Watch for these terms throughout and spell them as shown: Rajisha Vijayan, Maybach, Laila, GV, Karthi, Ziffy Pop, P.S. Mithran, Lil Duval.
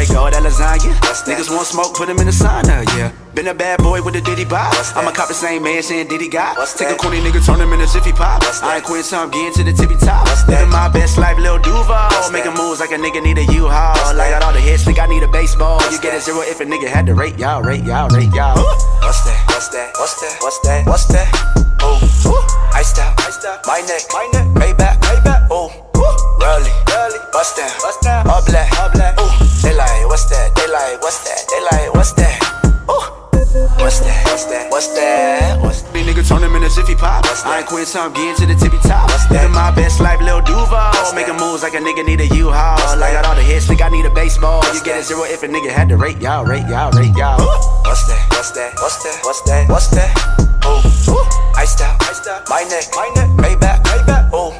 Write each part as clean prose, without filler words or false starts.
break all that lasagna. Niggas want smoke, put them in the sauna, yeah. Been a bad boy with a Diddy bop. I'ma cop the same man saying Diddy got. Take a corny nigga, turn him into Ziffy Pop. I ain't quitting, so I'm getting to the tippy top. Living my best life, Lil Duval. Making moves like a nigga need a U-Haul. I got all the hits, think I need a baseball. You get a zero if a nigga had to rate y'all, rate y'all, rate y'all. What's that? What's that? What's that? What's that? What's that? Oh, iced out, iced out. My neck, my neck. Maybach, Maybach. Oh, Raleigh, Raleigh. Bust down, bust down. All black, all black. Oh, they like what's that? They like what's that? They like what's that? What's that? What's that? What's that? What's that? These niggas turn him into Ziffy Pop. I ain't quitting, so I'm getting to the tippy top. Living my best life, Lil Duval. Making moves like a nigga need a U-Haul. I got all the hits, think I need a baseball. You get a zero if a nigga had to rate y'all, rate y'all, rate y'all. What's that? What's that? What's that? What's that? What's that? Oh, iced out, iced out. My neck, my neck. Maybach, Maybach. Oh,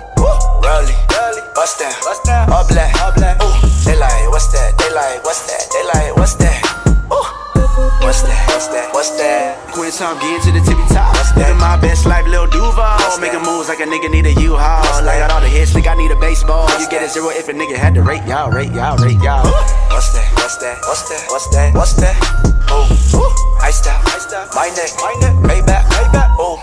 Raleigh, Raleigh. Bust down, bust down. All black, all black. Oh, they like what's that? They like what's that? They like what's that? What's that? What's that? What's that? Quitting, so I'm getting to the tippy top. Living my best life, Lil Duval. Making moves like a nigga need a U-Haul. I got all the hits, think I need a baseball. You get a zero if a nigga had to rate y'all, rate y'all, rate y'all. What's that? What's that? What's that? What's that? What's that? Oh, iced out, iced out. My neck, my neck. Maybach, Maybach. Oh,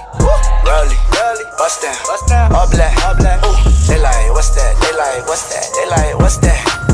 Raleigh, Raleigh. Bust down, bust down. All black, all black. Oh, they like what's that? They like what's that? They like what's that?